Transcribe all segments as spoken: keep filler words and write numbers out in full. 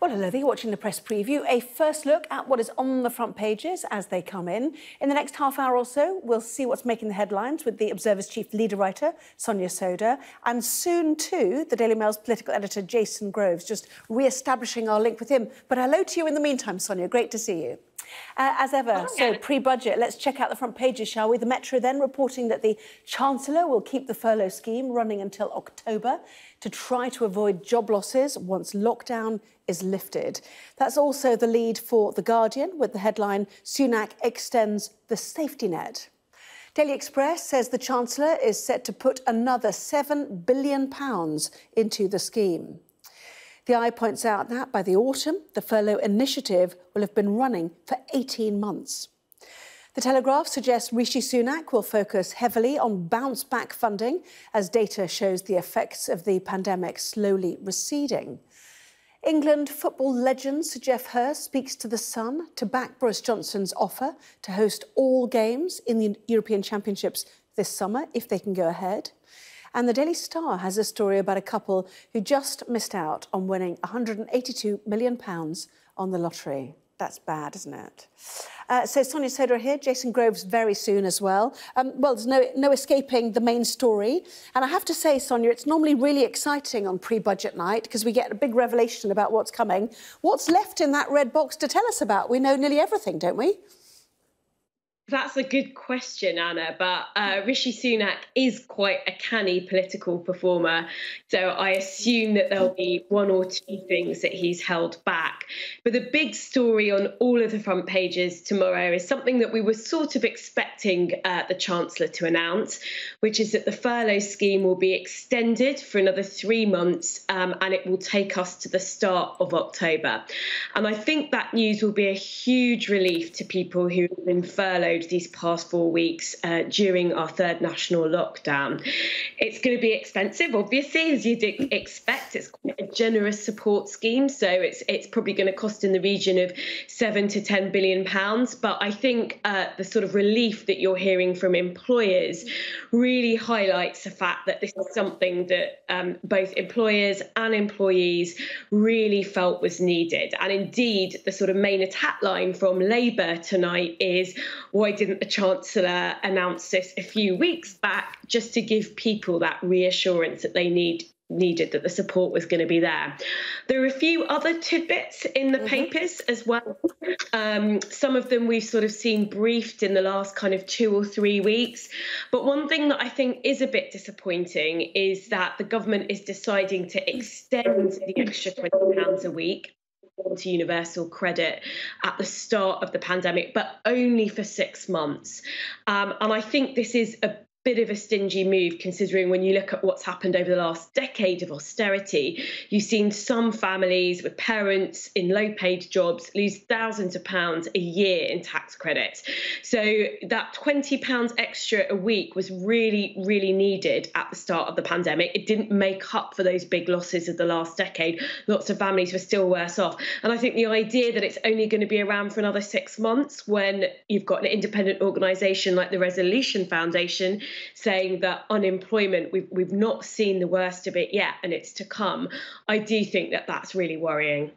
Well, hello there, you're watching the Press Preview, a first look at what is on the front pages as they come in. In the next half hour or so, we'll see what's making the headlines with the Observer's chief leader writer, Sonia Sodha, and soon, too, the Daily Mail's political editor, Jason Groves, just re-establishing our link with him. But hello to you in the meantime, Sonia, great to see you. Uh, as ever, so pre-budget, let's check out the front pages, shall we? The Metro then reporting that the Chancellor will keep the furlough scheme running until October to try to avoid job losses once lockdown is lifted. That's also the lead for The Guardian with the headline, Sunak extends the safety net. Daily Express says the Chancellor is set to put another seven billion pounds into the scheme. The Eye points out that by the autumn, the furlough initiative will have been running for eighteen months. The Telegraph suggests Rishi Sunak will focus heavily on bounce-back funding as data shows the effects of the pandemic slowly receding. England football legend Sir Geoff Hurst speaks to The Sun to back Boris Johnson's offer to host all games in the European Championships this summer, if they can go ahead. And the Daily Star has a story about a couple who just missed out on winning one hundred and eighty-two million pounds on the lottery. That's bad, isn't it? Uh, so Sonia Sodha here, Jason Groves very soon as well. Um, well, there's no, no escaping the main story. And I have to say, Sonia, it's normally really exciting on pre-budget night because we get a big revelation about what's coming. What's left in that red box to tell us about? We know nearly everything, don't we? That's a good question, Anna, but uh, Rishi Sunak is quite a canny political performer, so I assume that there'll be one or two things that he's held back. But the big story on all of the front pages tomorrow is something that we were sort of expecting uh, the Chancellor to announce, which is that the furlough scheme will be extended for another three months um, and it will take us to the start of October. And I think that news will be a huge relief to people who have been furloughed these past four weeks uh, during our third national lockdown. It's going to be expensive, obviously, as you'd expect. It's quite a generous support scheme, so it's it's probably going to cost in the region of seven to ten billion pounds. But I think uh, the sort of relief that you're hearing from employers really highlights the fact that this is something that um, both employers and employees really felt was needed. And indeed, the sort of main attack line from Labour tonight is, why didn't the Chancellor announce this a few weeks back, just to give people that reassurance that they need needed, that the support was going to be there. There are a few other tidbits in the mm-hmm. papers as well. Um, some of them we've sort of seen briefed in the last kind of two or three weeks. But one thing that I think is a bit disappointing is that the government is deciding to extend the extra twenty pounds a week to universal credit at the start of the pandemic, but only for six months. Um, and I think this is a bit of a stingy move, considering when you look at what's happened over the last decade of austerity, you've seen some families with parents in low-paid jobs lose thousands of pounds a year in tax credits. So that twenty pounds extra a week was really, really needed at the start of the pandemic. It didn't make up for those big losses of the last decade. Lots of families were still worse off. And I think the idea that it's only going to be around for another six months when you've got an independent organisation like the Resolution Foundation saying that unemployment, we've, we've not seen the worst of it yet and it's to come, I do think that that's really worrying.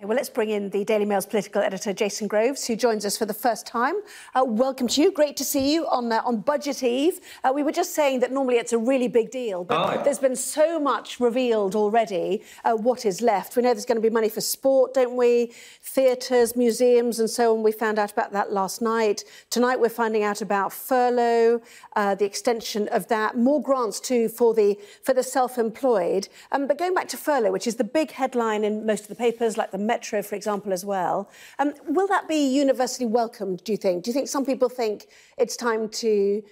Okay, well, let's bring in the Daily Mail's political editor, Jason Groves, who joins us for the first time. Uh, welcome to you. Great to see you on, uh, on Budget Eve. Uh, we were just saying that normally it's a really big deal, but oh, yeah. there's been so much revealed already uh, what is left. We know there's going to be money for sport, don't we? Theatres, museums and so on. We found out about that last night. Tonight we're finding out about furlough, uh, the extension of that, more grants too for the, for the self-employed. Um, but going back to furlough, which is the big headline in most of the papers, like the Metro, for example, as well. Um, will that be universally welcomed, do you think? Do you think some people think it's time to,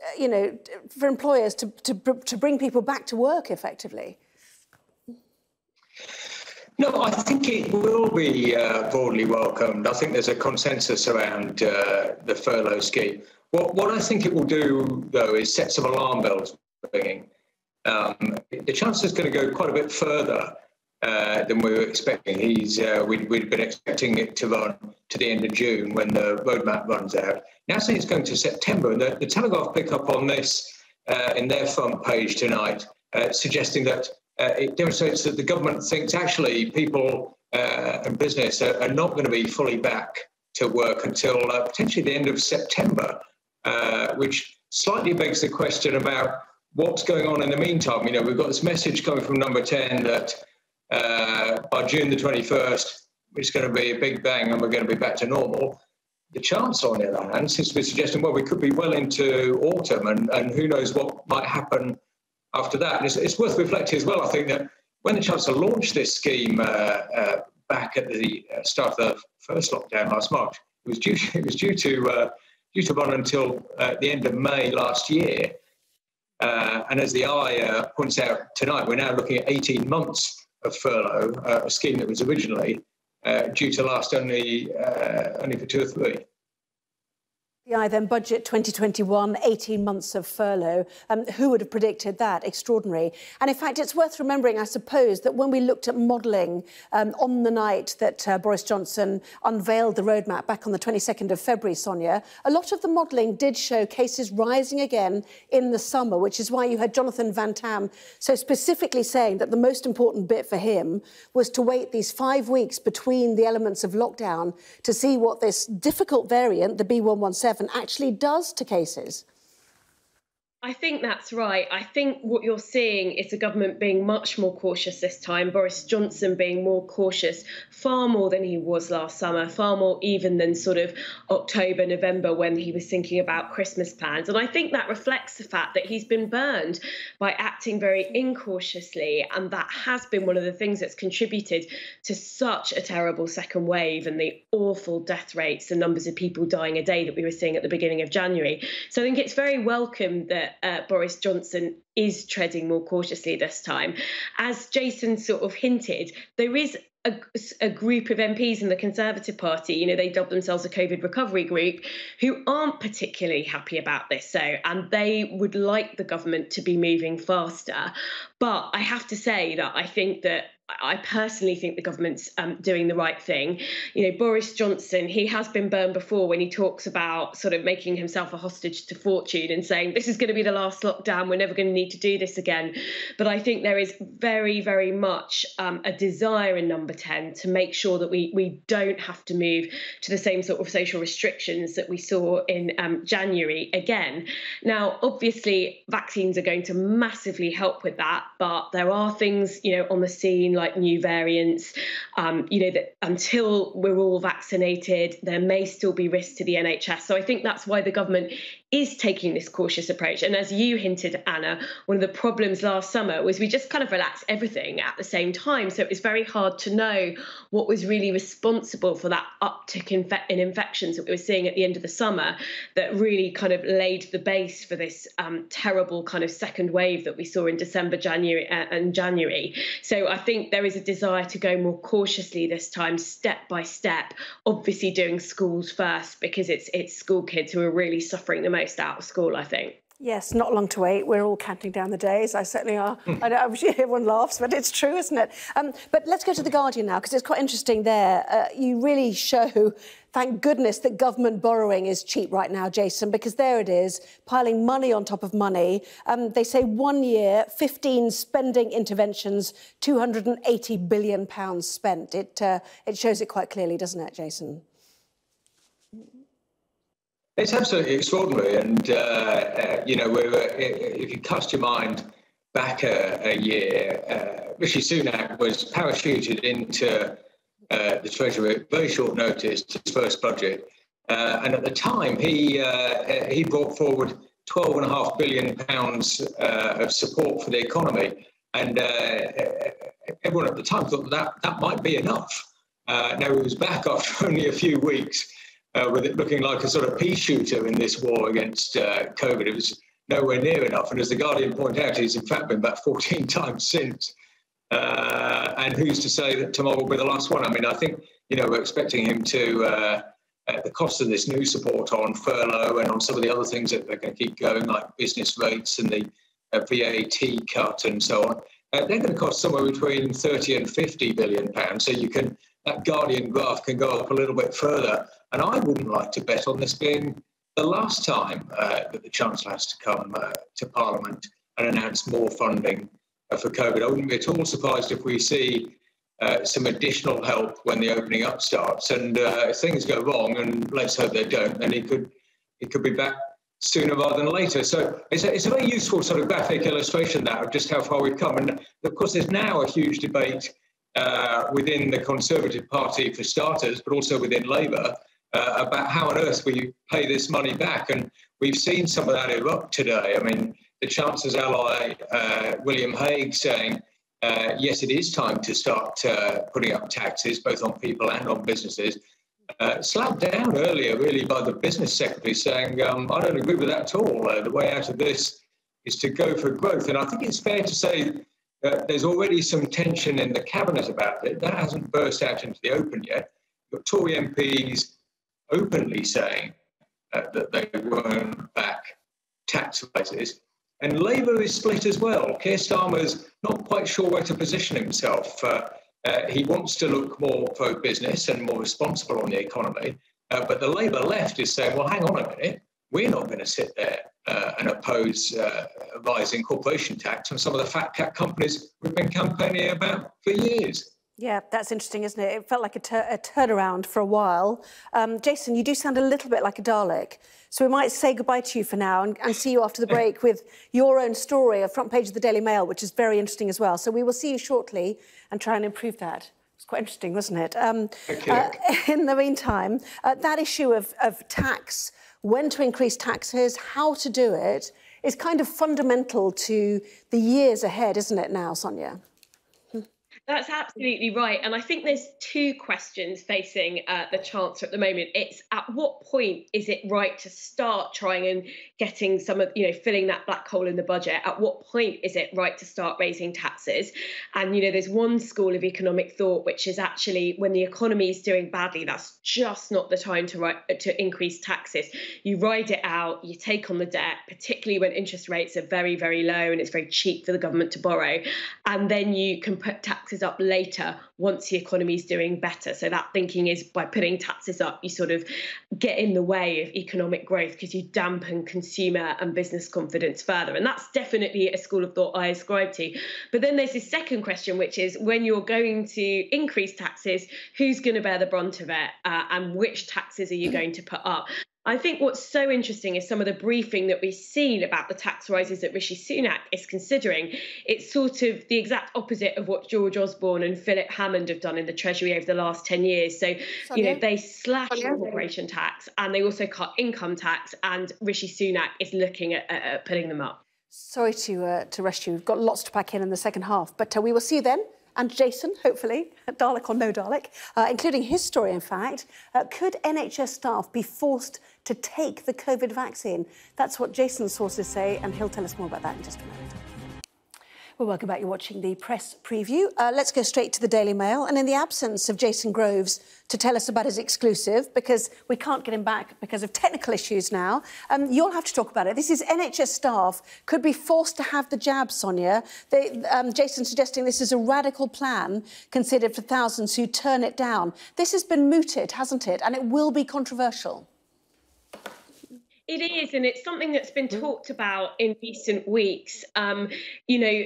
uh, you know, for employers to, to, to bring people back to work effectively? No, I think it will be uh, broadly welcomed. I think there's a consensus around uh, the furlough scheme. What, what I think it will do, though, is set some alarm bells ringing. Um, the Chancellor's going to go quite a bit further Uh, than we were expecting. He's, uh, we'd, we'd been expecting it to run to the end of June when the roadmap runs out. Now saying it's going to September, and the, the Telegraph pick up on this uh, in their front page tonight, uh, suggesting that uh, it demonstrates that the government thinks actually people uh, and business are, are not going to be fully back to work until uh, potentially the end of September, uh, which slightly begs the question about what's going on in the meantime. You know, we've got this message coming from Number ten that uh, by June the twenty-first, it's going to be a big bang and we're going to be back to normal. The chance on the other hand seems to be suggesting, well, we could be well into autumn and, and who knows what might happen after that. And it's, it's worth reflecting as well, I think, that when the Chancellor launched this scheme uh, uh, back at the start of the first lockdown last March, it was due, it was due to uh, due to run until uh, the end of May last year. Uh, and as the I uh, points out tonight, we're now looking at eighteen months of furlough, uh, a scheme that was originally Uh, due to last only uh, only for two or three. Yeah, then budget twenty twenty-one, eighteen months of furlough. Um, who would have predicted that? Extraordinary. And in fact, it's worth remembering, I suppose, that when we looked at modelling um, on the night that uh, Boris Johnson unveiled the roadmap back on the twenty-second of February, Sonia, a lot of the modelling did show cases rising again in the summer, which is why you heard Jonathan Van Tam so specifically saying that the most important bit for him was to wait these five weeks between the elements of lockdown to see what this difficult variant, the B one one seven, actually does to cases. I think that's right. I think what you're seeing is a government being much more cautious this time, Boris Johnson being more cautious, far more than he was last summer, far more even than sort of October, November, when he was thinking about Christmas plans. And I think that reflects the fact that he's been burned by acting very incautiously. And that has been one of the things that's contributed to such a terrible second wave and the awful death rates, the numbers of people dying a day that we were seeing at the beginning of January. So I think it's very welcome that Uh, Boris Johnson is treading more cautiously this time. As Jason sort of hinted, there is a, a group of M Ps in the Conservative Party, you know, they dubbed themselves a COVID recovery group, who aren't particularly happy about this, so, and they would like the government to be moving faster. But I have to say that I think that I personally think the government's um, doing the right thing. You know, Boris Johnson, he has been burned before when he talks about sort of making himself a hostage to fortune and saying, this is going to be the last lockdown, we're never going to need to do this again. But I think there is very, very much um, a desire in Number ten to make sure that we, we don't have to move to the same sort of social restrictions that we saw in um, January again. Now, obviously, vaccines are going to massively help with that, but there are things, you know, on the scene, like new variants, um, you know, that until we're all vaccinated, there may still be risks to the N H S. So I think that's why the government is taking this cautious approach. And as you hinted, Anna, one of the problems last summer was we just kind of relaxed everything at the same time. So it was very hard to know what was really responsible for that uptick in infections that we were seeing at the end of the summer that really kind of laid the base for this um, terrible kind of second wave that we saw in December, January uh, and January. So I think there is a desire to go more cautiously this time, step by step, obviously doing schools first, because it's it's school kids who are really suffering the most out of school, I think. Yes, not long to wait. We're all counting down the days. I certainly are. I know, I'm sure everyone laughs, but it's true, isn't it? Um, but let's go to The Guardian now, because it's quite interesting there. Uh, you really show, thank goodness, that government borrowing is cheap right now, Jason, because there it is, piling money on top of money. Um, they say one year, fifteen spending interventions, two hundred and eighty billion pounds spent. It, uh, it shows it quite clearly, doesn't it, Jason? It's absolutely extraordinary, and uh, uh, you know, we're, uh, if you cast your mind back a, a year, uh, Rishi Sunak was parachuted into uh, the Treasury at very short notice to his first budget, uh, and at the time he uh, he brought forward twelve and a half billion pounds uh, of support for the economy, and uh, everyone at the time thought that that might be enough. Uh, now he was back after only a few weeks. Uh, with it looking like a sort of pea shooter in this war against uh, COVID. It was nowhere near enough. And as The Guardian pointed out, he's in fact been back fourteen times since. Uh, and who's to say that tomorrow will be the last one? I mean, I think, you know, we're expecting him to, uh, at the cost of this new support on furlough and on some of the other things that are going to keep going, like business rates and the uh, V A T cut and so on, uh, they're going to cost somewhere between thirty and fifty billion pounds. So you can, that Guardian graph can go up a little bit further. And I wouldn't like to bet on this being the last time uh, that the Chancellor has to come uh, to Parliament and announce more funding uh, for COVID. I wouldn't be at all surprised if we see uh, some additional help when the opening up starts. And uh, if things go wrong, and let's hope they don't, then he could he could be back sooner rather than later. So it's a, it's a very useful sort of graphic illustration that of just how far we've come. And of course, there's now a huge debate uh, within the Conservative Party, for starters, but also within Labour, uh, about how on earth we pay this money back. And we've seen some of that erupt today. I mean, the Chancellor's ally, uh, William Hague, saying, uh, yes, it is time to start uh, putting up taxes, both on people and on businesses. Uh, slapped down earlier, really, by the business secretary saying, um, I don't agree with that at all. Uh, the way out of this is to go for growth. And I think it's fair to say that there's already some tension in the cabinet about it. That hasn't burst out into the open yet. But Tory M Ps openly saying uh, that they won't back tax rises. And Labour is split as well. Keir Starmer's not quite sure where to position himself. Uh, Uh, he wants to look more pro-business and more responsible on the economy, uh, but the Labour left is saying, well, hang on a minute, we're not going to sit there uh, and oppose uh, rising corporation tax from some of the fat cat companies we've been campaigning about for years. Yeah, that's interesting, isn't it? It felt like a, tur a turnaround for a while. Um, Jason, you do sound a little bit like a Dalek, so we might say goodbye to you for now and, and see you after the break with your own story, a front page of the Daily Mail, which is very interesting as well. So we will see you shortly and try and improve that. It's quite interesting, wasn't it? Um, okay. uh, in the meantime, uh, that issue of, of tax, when to increase taxes, how to do it, is kind of fundamental to the years ahead, isn't it now, Sonia? That's absolutely right. And I think there's two questions facing uh, the Chancellor at the moment. It's at what point is it right to start trying and getting some of, you know, filling that black hole in the budget? At what point is it right to start raising taxes? And, you know, there's one school of economic thought, which is actually when the economy is doing badly, that's just not the time to, write, to increase taxes. You ride it out, you take on the debt, particularly when interest rates are very, very low and it's very cheap for the government to borrow. And then you can put taxes up later once the economy is doing better. So that thinking is by putting taxes up, you sort of get in the way of economic growth because you dampen consumer and business confidence further. And that's definitely a school of thought I ascribe to. But then there's this second question, which is when you're going to increase taxes, who's going to bear the brunt of it? Uh, and which taxes are you going to put up? I think what's so interesting is some of the briefing that we've seen about the tax rises that Rishi Sunak is considering. It's sort of the exact opposite of what George Osborne and Philip Hammond have done in the Treasury over the last ten years. So, Sonia, you know, they slashed corporation tax and they also cut income tax, and Rishi Sunak is looking at, at, at putting them up. Sorry to, uh, to rush you. We've got lots to pack in in the second half, but uh, we will see you then. And Jason, hopefully, Dalek or no Dalek, uh, including his story, in fact. Uh, could N H S staff be forced to take the COVID vaccine? That's what Jason's sources say, and he'll tell us more about that in just a moment. Well, welcome back. You're watching the press preview. Uh, let's go straight to the Daily Mail. And in the absence of Jason Groves to tell us about his exclusive, because we can't get him back because of technical issues now, um, you'll have to talk about it. This is N H S staff could be forced to have the jab, Sonia. They, um, Jason suggesting this is a radical plan considered for thousands who turn it down. This has been mooted, hasn't it? And it will be controversial. It is, and it's something that's been talked about in recent weeks. Um, you know,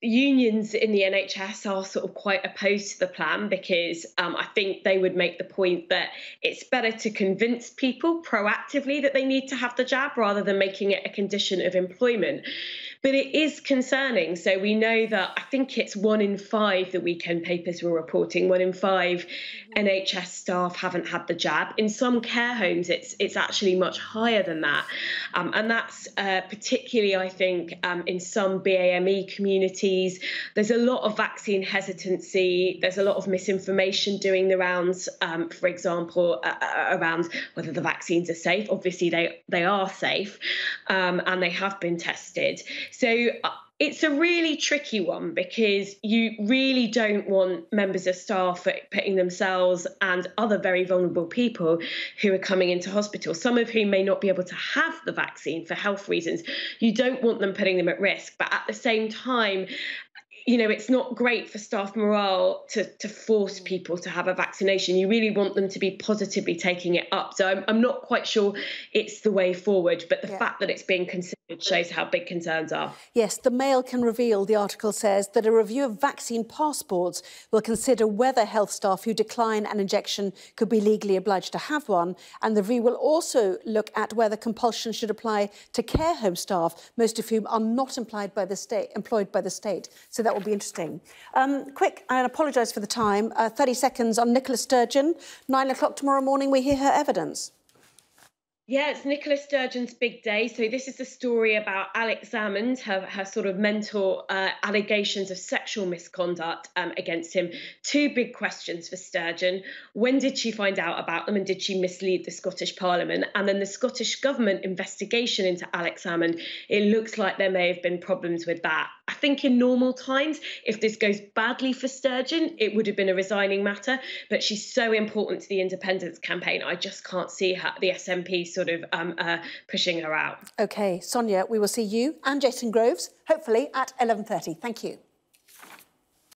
unions in the N H S are sort of quite opposed to the plan because um, I think they would make the point that it's better to convince people proactively that they need to have the jab rather than making it a condition of employment. But it is concerning. So we know that I think it's one in five, the weekend papers were reporting, one in five N H S staff haven't had the jab. In some care homes, it's it's actually much higher than that. Um, and that's uh, particularly, I think, um, in some B A M E communities. There's a lot of vaccine hesitancy. There's a lot of misinformation doing the rounds, um, for example, uh, around whether the vaccines are safe. Obviously, they, they are safe um, and they have been tested. So uh, it's a really tricky one because you really don't want members of staff putting themselves and other very vulnerable people who are coming into hospital, some of whom may not be able to have the vaccine for health reasons. You don't want them putting them at risk. But at the same time, you know, it's not great for staff morale to to force people to have a vaccination. You really want them to be positively taking it up. So I'm, I'm not quite sure it's the way forward, but the yeah. fact that it's being considered shows how big concerns are. Yes, the Mail can reveal, the article says, that a review of vaccine passports will consider whether health staff who decline an injection could be legally obliged to have one. And the review will also look at whether compulsion should apply to care home staff, most of whom are not employed by the state. Employed by the state. So that will be interesting. Um, quick, I apologise for the time. Uh, thirty seconds on Nicola Sturgeon. Nine o'clock tomorrow morning, we hear her evidence. Yeah, it's Nicola Sturgeon's big day. So this is the story about Alex Salmond, her, her sort of mentor, uh, allegations of sexual misconduct um, against him. Two big questions for Sturgeon. When did she find out about them, and did she mislead the Scottish Parliament? And then the Scottish Government investigation into Alex Salmond, it looks like there may have been problems with that. I think in normal times, if this goes badly for Sturgeon, it would have been a resigning matter. But she's so important to the independence campaign, I just can't see her, the S N P sort of um, uh, pushing her out. OK, Sonia, we will see you and Jason Groves, hopefully at eleven thirty. Thank you.